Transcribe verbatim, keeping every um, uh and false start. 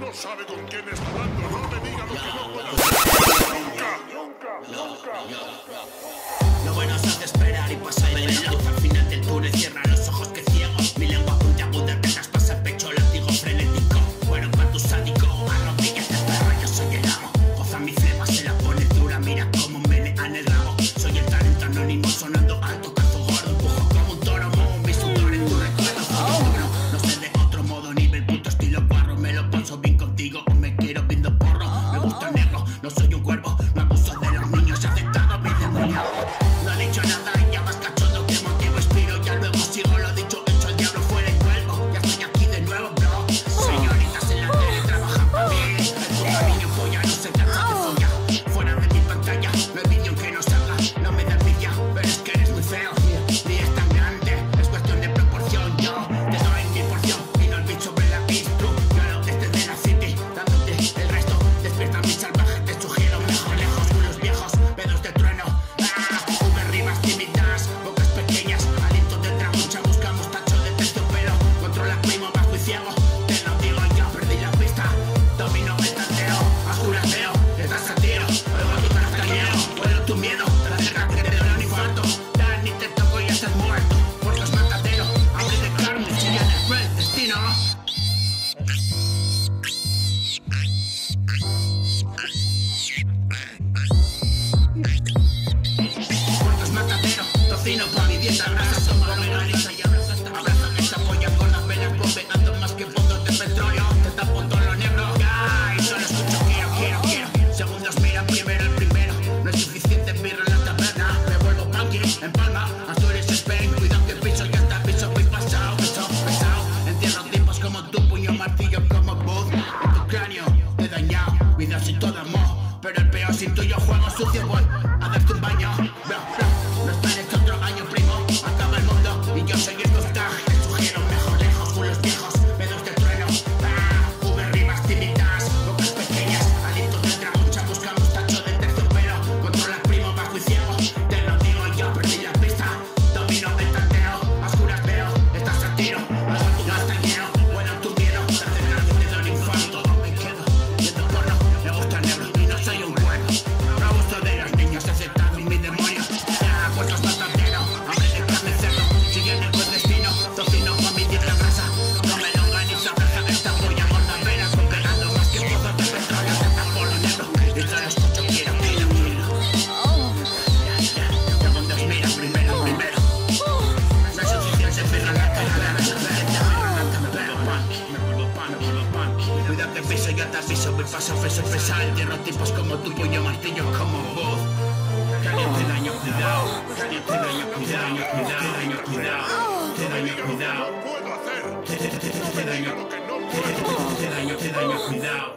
No sabe con quién está hablando. No me diga lo que no pueda hacer. Nunca, nunca, nunca. No buenas a te esperar y pasar de la luz. Al final del túnel cierra los ojos que ciego. Mi lengua puntiaguda te traspasa el pecho, látigo frenético. Fueron para tu sádico. Arrodillas de perro, yo soy el amo. Goza mi flema, se la pone dura. Mira cómo melean el rabo. Soy el talento anónimo sonando alto. Te daño, te daño, cuidado.